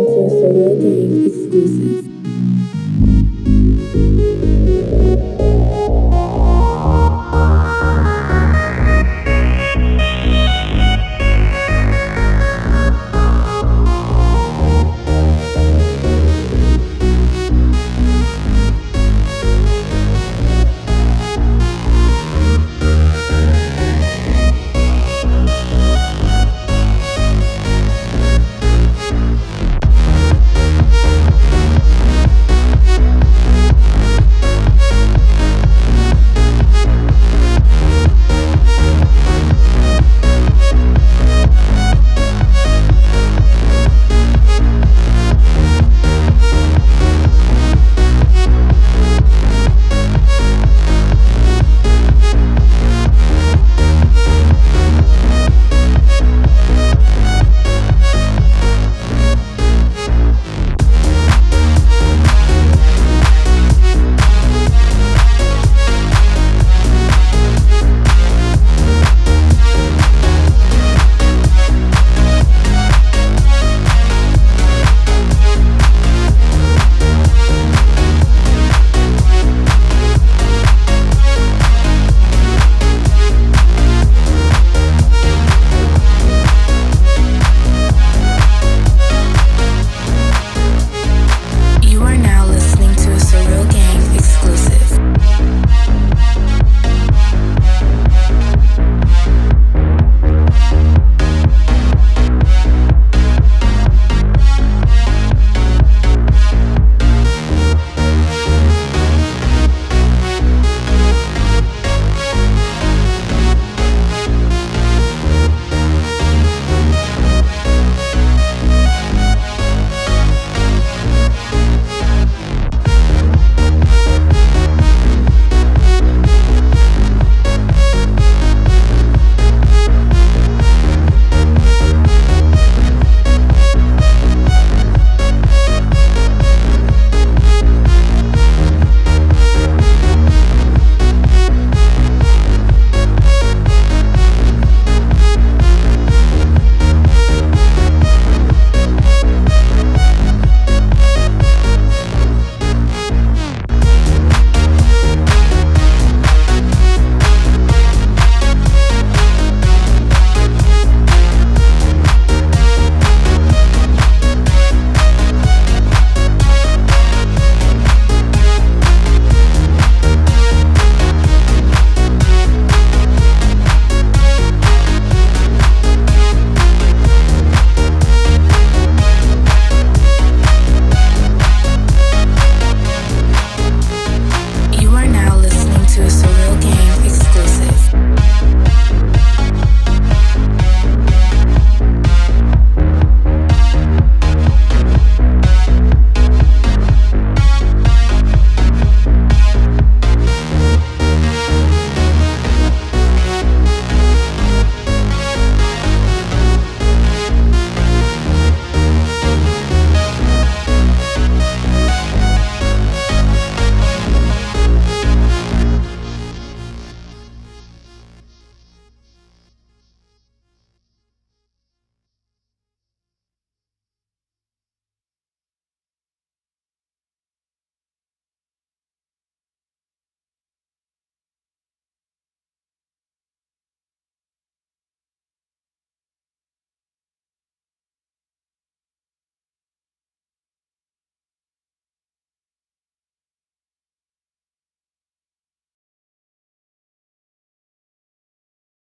interest, so well-being exclusive.